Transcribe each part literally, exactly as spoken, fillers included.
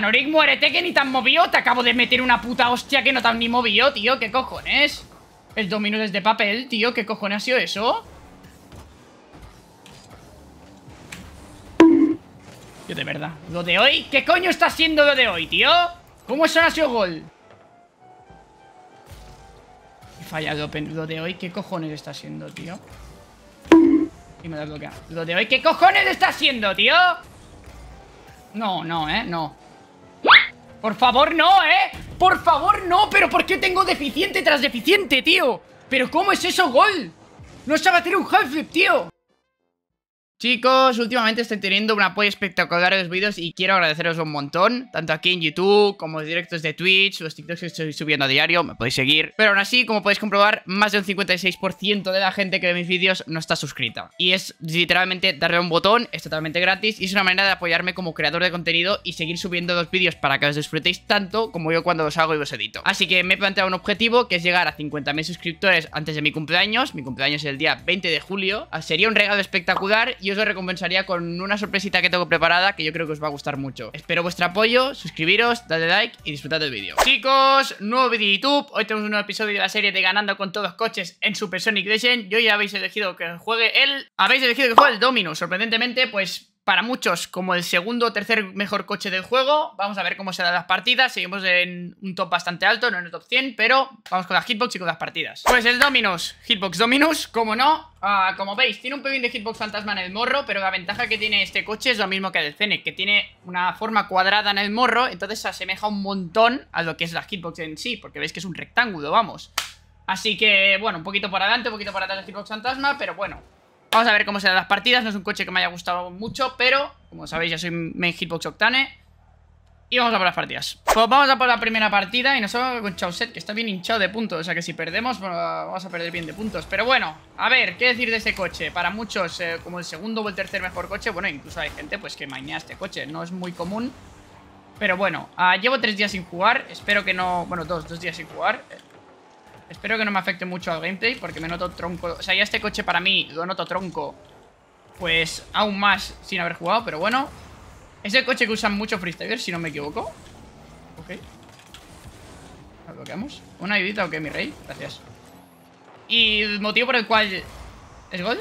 Anorik, muérete, que ni tan movió. Te acabo de meter una puta hostia que no tan ni movió, tío. ¿Qué cojones? El Dominus es de papel, tío. ¿Qué cojones ha sido eso? Yo de verdad. Lo de hoy. ¿Qué coño está siendo lo de hoy, tío? ¿Cómo eso no ha sido gol? He fallado lo de hoy. ¿Qué cojones está siendo, tío? Y me da bloqueado. Lo de hoy. ¿Qué cojones está haciendo, tío? No, no, eh. No. Por favor, no, eh. Por favor, no. Pero ¿por qué tengo deficiente tras deficiente, tío? Pero ¿cómo es eso gol? No sabe hacer un half flip, tío. Chicos, últimamente estoy teniendo un apoyo espectacular en los vídeos y quiero agradeceros un montón, tanto aquí en YouTube como los directos de Twitch, los TikToks que estoy subiendo a diario, me podéis seguir. Pero aún así, como podéis comprobar, más de un cincuenta y seis por ciento de la gente que ve mis vídeos no está suscrita. Y es literalmente darle a un botón, es totalmente gratis y es una manera de apoyarme como creador de contenido y seguir subiendo los vídeos para que los disfrutéis tanto como yo cuando los hago y los edito. Así que me he planteado un objetivo que es llegar a cincuenta mil suscriptores antes de mi cumpleaños. Mi cumpleaños es el día veinte de julio. Sería un regalo espectacular y os lo recompensaría con una sorpresita que tengo preparada que yo creo que os va a gustar mucho. Espero vuestro apoyo, suscribiros, dadle like y disfrutad del vídeo. Chicos, nuevo vídeo de YouTube. Hoy tenemos un nuevo episodio de la serie de Ganando con todos coches en Supersonic Legend. Yo ya habéis elegido que juegue el... Habéis elegido que juegue el Dominus. Sorprendentemente, pues... para muchos, como el segundo o tercer mejor coche del juego. Vamos a ver cómo se dan las partidas. Seguimos en un top bastante alto, no en el top cien, pero vamos con las hitbox y con las partidas. Pues el Dominus, hitbox Dominus, como no. Ah, como veis, tiene un pelín de hitbox fantasma en el morro, pero la ventaja que tiene este coche es lo mismo que el Fennec, que tiene una forma cuadrada en el morro, entonces se asemeja un montón a lo que es la hitbox en sí, porque veis que es un rectángulo, vamos. Así que, bueno, un poquito para adelante, un poquito para atrás el hitbox fantasma, pero bueno. Vamos a ver cómo se dan las partidas. No es un coche que me haya gustado mucho, pero como sabéis, ya soy main hitbox Octane. Y vamos a por las partidas. Pues vamos a por la primera partida y nos vamos con Chausette, que está bien hinchado de puntos. O sea que si perdemos, bueno, vamos a perder bien de puntos. Pero bueno, a ver, ¿qué decir de este coche? Para muchos, eh, como el segundo o el tercer mejor coche. Bueno, incluso hay gente pues que mainea este coche. No es muy común. Pero bueno, ah, llevo tres días sin jugar. Espero que no... Bueno, dos, dos días sin jugar. Espero que no me afecte mucho al gameplay, porque me noto tronco. O sea, ya este coche para mí lo noto tronco, pues aún más sin haber jugado, pero bueno. Es el coche que usan mucho freestylers, si no me equivoco. Ok. ¿Lo bloqueamos? ¿Una ayudita o okay, qué, mi rey? Gracias. Y el motivo por el cual... ¿Es gol?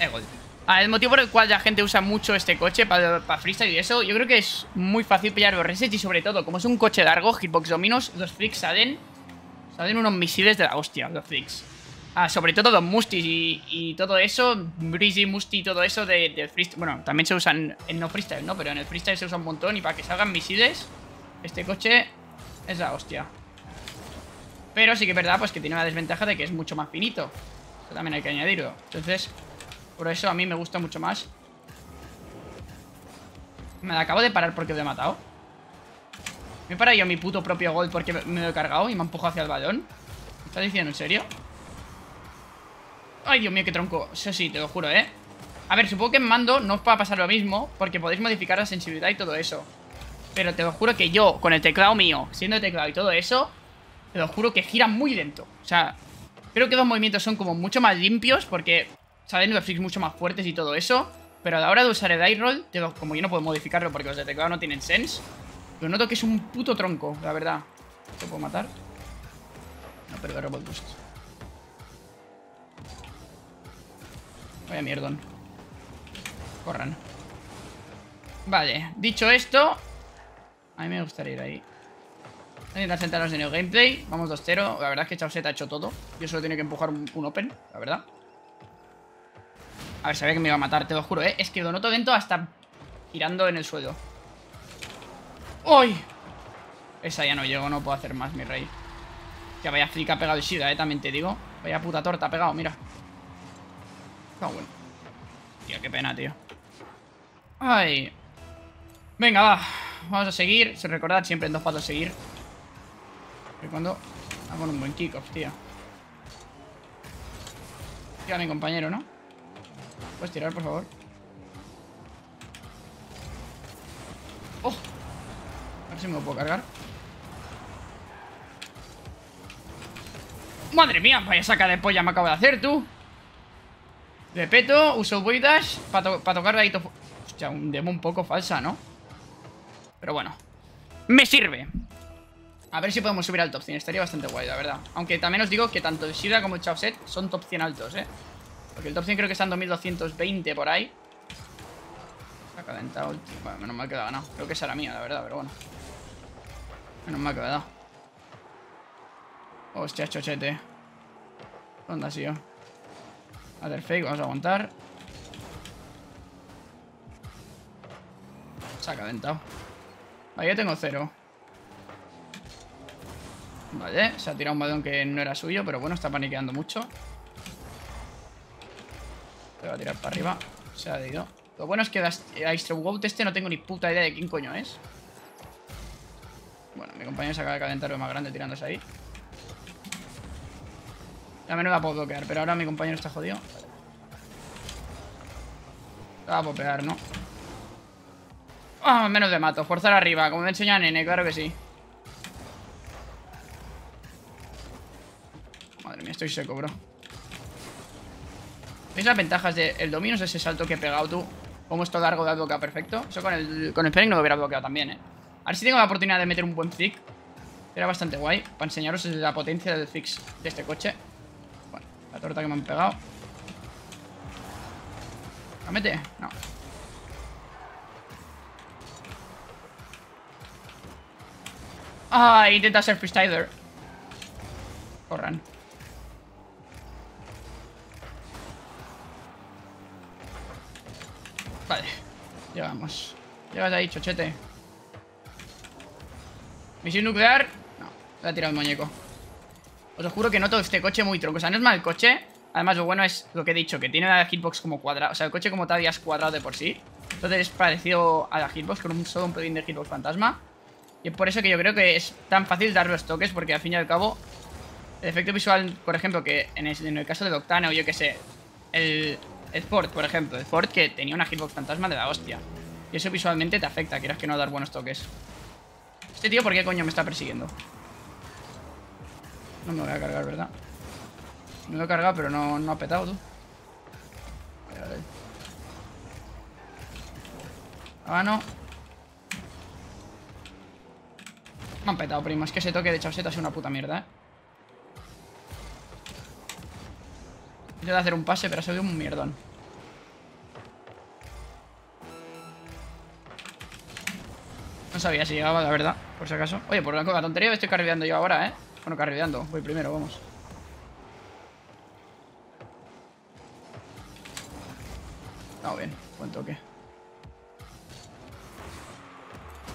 Es gol. Ah, el motivo por el cual la gente usa mucho este coche para pa freestyle y eso, yo creo que es muy fácil pillar los resets y sobre todo, como es un coche largo, hitbox dominos, los flicks salen... Salen unos misiles de la hostia, los flicks. Ah, sobre todo los mustis y, y todo eso. Breezy, musty y todo eso de, de freestyle. Bueno, también se usan en no freestyle, ¿no? Pero en el freestyle se usa un montón y para que salgan misiles, este coche es la hostia. Pero sí que es verdad, pues que tiene una desventaja de que es mucho más finito. Eso también hay que añadirlo. Entonces, por eso a mí me gusta mucho más. Me la acabo de parar porque lo he matado. Me he parado yo mi puto propio gol porque me lo he cargado y me ha empujado hacia el balón. ¿Me estás diciendo en serio? Ay, Dios mío, qué tronco. Eso sí, te lo juro, ¿eh? A ver, supongo que en mando no os va a pasar lo mismo porque podéis modificar la sensibilidad y todo eso. Pero te lo juro que yo, con el teclado mío, siendo el teclado y todo eso, te lo juro que gira muy lento. O sea, creo que los movimientos son como mucho más limpios porque salen los flicks mucho más fuertes y todo eso. Pero a la hora de usar el eye roll, te lo, como yo no puedo modificarlo porque los de teclado no tienen sense, lo noto que es un puto tronco, la verdad. ¿Lo puedo matar? No, pero de robot boost. Vaya mierdón. Corran. Vale, dicho esto, a mí me gustaría ir ahí. Voy a intentar centrarnos en el gameplay. Vamos dos cero, la verdad es que Chausette ha hecho todo. Yo solo tenía que empujar un, un open, la verdad. A ver, sabía que me iba a matar, te lo juro, eh. Es que lo noto dentro hasta girando en el suelo. ¡Uy! Esa ya no llego, no puedo hacer más, mi rey. Ya vaya flick ha pegado el Shida, eh, también te digo. Vaya puta torta ha pegado, mira. No, bueno. Tío, qué pena, tío. Ay. Venga, va. Vamos a seguir. Se recordad siempre en dos patos seguir. Y cuando... Ah, con un buen kickoff, tío. Tira a mi compañero, ¿no? ¿Puedes tirar, por favor? ¡Oh! A ver si me lo puedo cargar. Madre mía, vaya saca de polla me acabo de hacer, tú. De peto, uso void dash para to pa tocar la hito. Hostia, un demo un poco falsa, ¿no? Pero bueno, me sirve. A ver si podemos subir al top cien. Estaría bastante guay, la verdad. Aunque también os digo que tanto Shira como Chausette son top cien altos, eh. Porque el top cien creo que está en dos mil doscientos veinte por ahí. Se ha calentado. Bueno, menos mal que la ha ganado. Creo que esa era mía, la verdad, pero bueno. Menos mal que la ha dado. Hostia, chochete. ¿Dónde ha sido? Other fake, vamos a aguantar. Se ha calentado. Ahí yo tengo cero. Vale, se ha tirado un balón que no era suyo, pero bueno, está paniqueando mucho. Se va a tirar para arriba. Se ha ido. Lo bueno es que a Strowout este no tengo ni puta idea de quién coño es. Bueno, mi compañero se acaba de calentar lo más grande tirándose ahí. Ya me lo va a poder bloquear, pero ahora mi compañero está jodido. Lo va a popear, ¿no? Ah, oh, menos de mato. Forzar arriba, como me enseña Nene, claro que sí. Madre mía, estoy seco, bro. ¿Veis las ventajas del Dominus? Ese salto que he pegado tú. Como esto largo de ha bloqueado perfecto. Eso con el, con el Fennec no lo hubiera bloqueado también, eh. A ver si tengo la oportunidad de meter un buen flick. Era bastante guay. Para enseñaros la potencia del fix de este coche. La torta que me han pegado. ¿La mete? No. Ah, intenta ser freestyler. Corran. Vale. Llegamos. Llegas ahí, chochete. Misión nuclear. No, le ha tirado el muñeco. Os juro que noto este coche muy tronco. O sea, no es mal coche. Además, lo bueno es lo que he dicho, que tiene la hitbox como cuadrada. O sea, el coche como tal ya es cuadrado de por sí. Entonces es parecido a la hitbox, con un solo un pelín de hitbox fantasma. Y es por eso que yo creo que es tan fácil dar los toques, porque al fin y al cabo el efecto visual, por ejemplo, que en el, en el caso del Octane o yo que sé, el, el Ford, por ejemplo, el Ford que tenía una hitbox fantasma de la hostia. Y eso visualmente te afecta, quieras que no dar buenos toques. Este tío, ¿por qué coño me está persiguiendo? No me voy a cargar, ¿verdad? Me lo he cargado, pero no, no ha petado, tú. Vale, vale. Ah, no. Me han petado, primo. Es que ese toque de Chausette es una puta mierda, ¿eh? Intento hacer un pase, pero ha sido un mierdón. No sabía si llegaba, la verdad, por si acaso. Oye, por la tontería me estoy cargando yo ahora, ¿eh? Bueno, carrileando, voy primero, vamos. Está bien, buen toque.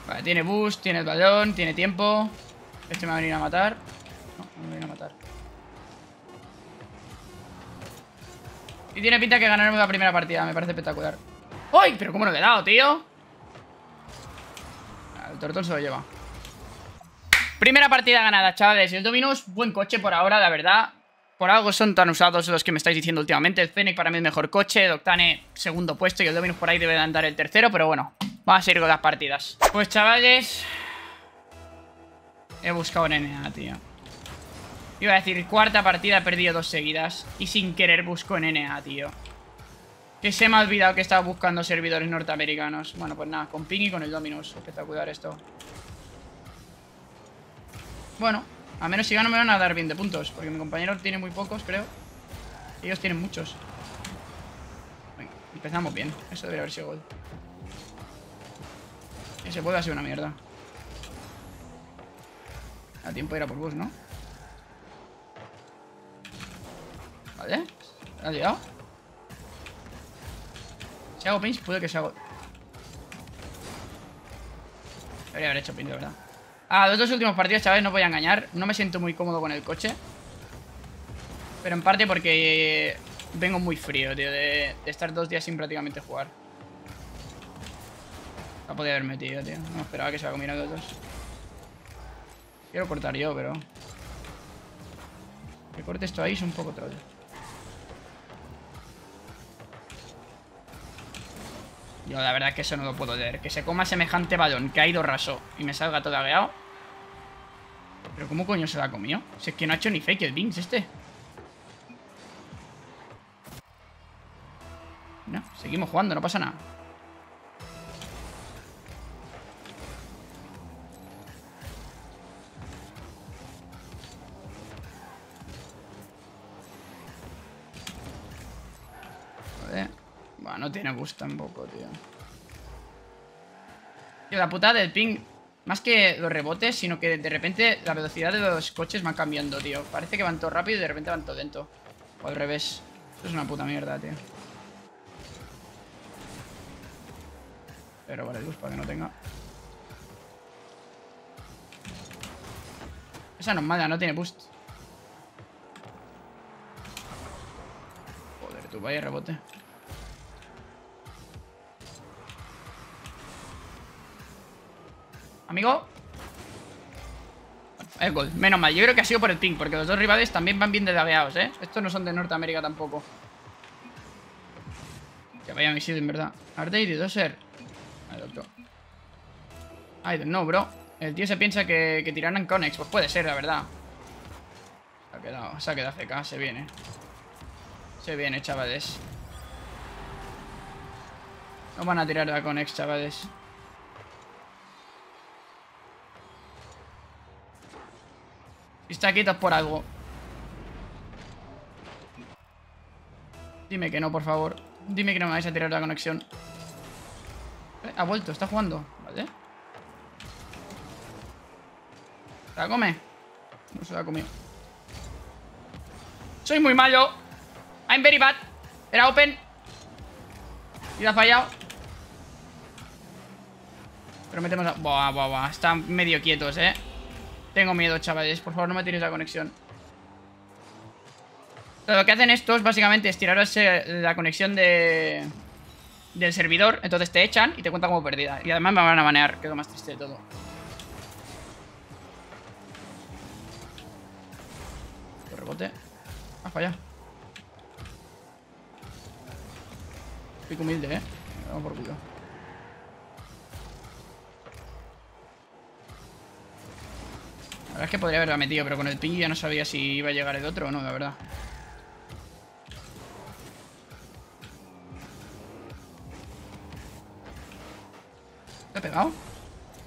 Vale, tiene boost, tiene el balón, tiene tiempo. Este me va a venir a matar. No, no me va a venir a matar. Y tiene pinta que ganaremos la primera partida, me parece espectacular. ¡Ay! Pero cómo no le he dado, tío. El tortón se lo lleva. Primera partida ganada, chavales. El Dominus, buen coche por ahora, la verdad. Por algo son tan usados los que me estáis diciendo últimamente. El Fennec para mí es mejor coche, el Octane segundo puesto y el Dominus por ahí debe de andar el tercero, pero bueno, vamos a seguir con las partidas. Pues chavales, he buscado Nene, tío. Iba a decir, cuarta partida, he perdido dos seguidas y sin querer busco Nene, tío. Que se me ha olvidado que estaba buscando servidores norteamericanos. Bueno, pues nada, con Ping y con el Dominus. Espectacular esto. Bueno, a menos si gano me van a dar veinte puntos, porque mi compañero tiene muy pocos, creo. Ellos tienen muchos. Venga, empezamos bien. Eso debería haber sido gol. Ese puede ha sido una mierda. A tiempo era por bus, ¿no? Vale. ¿Ha llegado? Si hago pinch, puede que sea gol. Debería haber hecho pinch, de verdad. Ah, los dos últimos partidos, chavales, no os voy a engañar. No me siento muy cómodo con el coche. Pero en parte porque vengo muy frío, tío. De, de estar dos días sin prácticamente jugar. La podía haber metido, tío. No esperaba que se la comieran los dos. Quiero cortar yo, pero... que corte esto ahí es un poco troll. Yo la verdad es que eso no lo puedo leer. Que se coma semejante balón que ha ido raso y me salga todo agueado. Pero ¿cómo coño se la ha comido? Si es que no ha hecho ni fake el Binks este. No, seguimos jugando, no pasa nada. no tiene boost tampoco, tío. Tío, la putada del ping. Más que los rebotes, sino que de repente la velocidad de los coches van cambiando, tío. Parece que van todo rápido y de repente van todo lento. O al revés. Eso es una puta mierda, tío. Pero vale, luz para que no tenga. Esa no es mala, no tiene boost. Joder, tú, vaya rebote. Amigo. El gol, menos mal, yo creo que ha sido por el ping, porque los dos rivales también van bien dedaveados, eh. Estos no son de Norteamérica tampoco. Que vaya misil, en verdad. Are they the doser? Vale, doctor. I don't know, bro. El tío se piensa que, que tirarán con Conex. Pues puede ser, la verdad. Se ha quedado, se ha quedado C K, se viene. Se viene, chavales. No van a tirar la Conex, chavales. Si está quieto por algo. Dime que no, por favor. Dime que no me vais a tirar la conexión. Eh, ha vuelto, está jugando. Vale. ¿Se la come? No se la ha comido. Soy muy malo. I'm very bad. Era open. Y la ha fallado. Pero metemos a... Buah, buah, buah. Están medio quietos, eh. Tengo miedo, chavales. Por favor, no me tiréis la conexión. Lo que hacen estos, básicamente, es tiraros la conexión de... del servidor. Entonces te echan y te cuentan como perdida. Y además me van a banear, que es lo más triste de todo. Rebote. Ah, falla. Pico humilde, eh. Vamos por culo. La verdad es que podría haberla metido, pero con el ping ya no sabía si iba a llegar el otro o no, la verdad. ¿Te he pegado?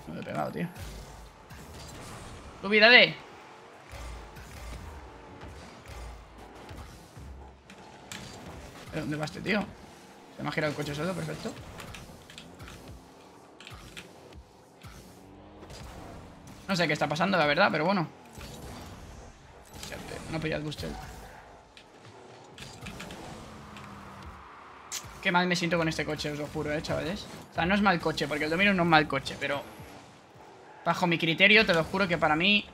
No te he pegado, tío. ¡Olvídate! ¿Pero dónde va este tío? Se me ha girado el coche solo, perfecto. No sé qué está pasando, la verdad, pero bueno. No pillad usted. Qué mal me siento con este coche, os lo juro, eh, chavales. O sea, no es mal coche, porque el Dominus no es mal coche, pero... bajo mi criterio, te lo juro que para mí...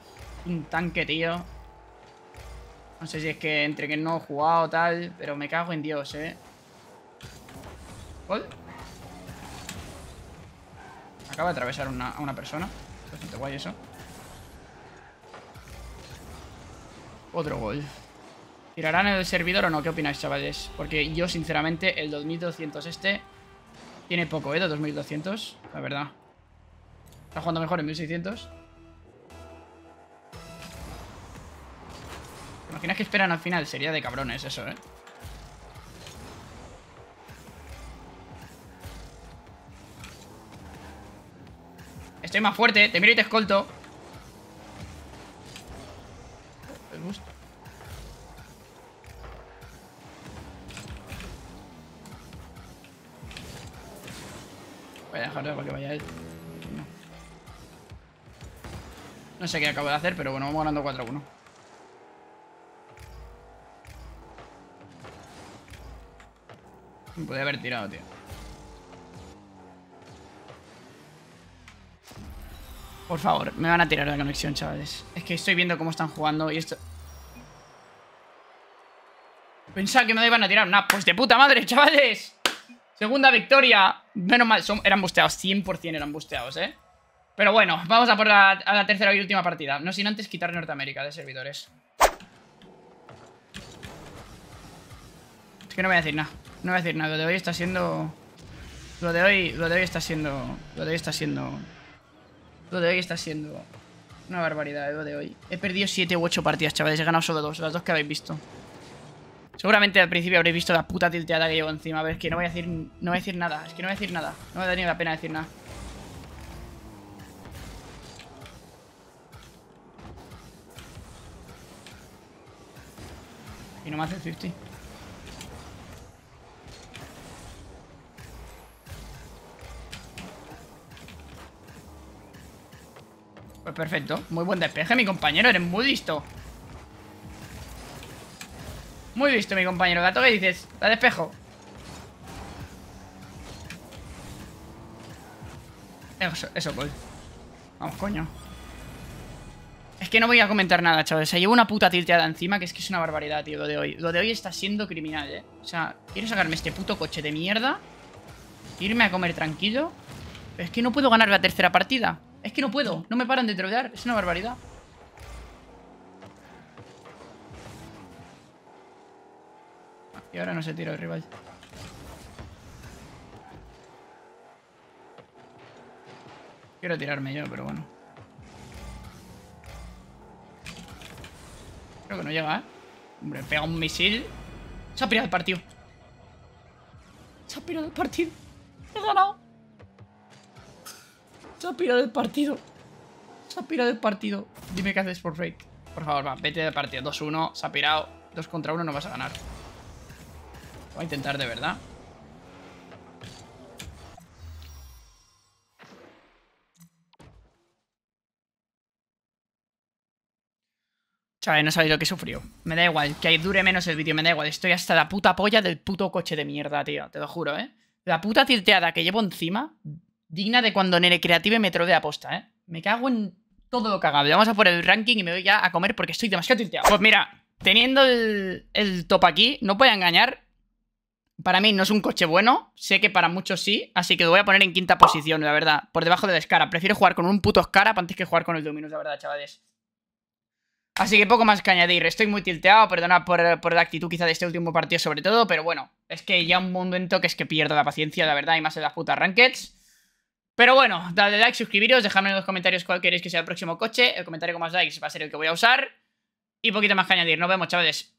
un tanque, tío. No sé si es que entre que no he jugado tal, pero me cago en Dios, eh. ¿Gol? Acaba de atravesar una, a una persona. Bastante guay eso. Otro gol. ¿Tirarán el servidor o no? ¿Qué opináis, chavales? Porque yo, sinceramente, el dos mil doscientos este tiene poco, ¿eh? De dos mil doscientos, la verdad. Está jugando mejor en mil seiscientos. ¿Te imaginas que esperan al final? Sería de cabrones eso, ¿eh? Estoy más fuerte, te miro y te escolto. El boost. Voy a dejarlo para que vaya él. No. No sé qué acabo de hacer, pero bueno, vamos ganando cuatro a uno. Me podía haber tirado, tío. Por favor, me van a tirar la conexión, chavales. Es que estoy viendo cómo están jugando y esto... Pensaba que me iban a tirar. Nah, pues de puta madre, chavales. Segunda victoria. Menos mal, son... eran busteados, cien por cien eran busteados, eh. Pero bueno, vamos a por la, a la tercera y última partida. No sin antes quitar Norteamérica de servidores. Es que no voy a decir nada. No voy a decir nada, lo de hoy está siendo... Lo de hoy, lo de hoy está siendo... Lo de hoy está siendo... Lo de hoy está siendo una barbaridad, lo de hoy. He perdido siete u ocho partidas, chavales. He ganado solo dos, las dos que habéis visto. Seguramente al principio habréis visto la puta tilteada que llevo encima. A ver, es que no voy a decir, no voy a decir nada. Es que no voy a decir nada. No me da ni la pena decir nada. Y no me hace el cincuenta. Pues perfecto, muy buen despeje, mi compañero. Eres muy listo. Muy listo, mi compañero. Gato, ¿qué dices? La despejo. Eso, eso, gol. Vamos, coño. Es que no voy a comentar nada, chavales. Se lleva una puta tilteada encima, que es que es una barbaridad, tío, lo de hoy. Lo de hoy está siendo criminal, eh. O sea, quiero sacarme este puto coche de mierda, irme a comer tranquilo. Pero es que no puedo ganar la tercera partida. Es que no puedo. No me paran de trolear. Es una barbaridad. Y ahora no se tira el rival. Quiero tirarme yo, pero bueno. Creo que no llega, ¿eh? Hombre, pega un misil. Se ha pirado el partido. Se ha pirado el partido. He ganado. Se ha pirado el partido. Se ha pirado el partido. Dime qué haces por fake. Por favor, va, vete del partido. dos uno, se ha pirado. dos contra uno, no vas a ganar. Voy a intentar de verdad. Chavales, no sabéis lo que sufrió. Me da igual, que dure menos el vídeo, me da igual. Estoy hasta la puta polla del puto coche de mierda, tío. Te lo juro, ¿eh? La puta tilteada que llevo encima, digna de cuando Nere Creative me trolea aposta, ¿eh? Me cago en todo lo cagable. Vamos a por el ranking y me voy ya a comer porque estoy demasiado tilteado. Pues mira, teniendo el, el top aquí, no voy a engañar. Para mí no es un coche bueno. Sé que para muchos sí, así que lo voy a poner en quinta posición, la verdad. Por debajo del Scarab. Prefiero jugar con un puto Scarab antes que jugar con el Dominus, la verdad, chavales. Así que poco más que añadir, estoy muy tilteado, perdona por, por la actitud quizá de este último partido sobre todo, pero bueno, es que ya un momento que es que pierdo la paciencia, la verdad, y más en las putas rankeds. Pero bueno, dadle like, suscribiros, dejadme en los comentarios cuál queréis que sea el próximo coche, el comentario con más likes va a ser el que voy a usar, y poquito más que añadir, nos vemos, chavales.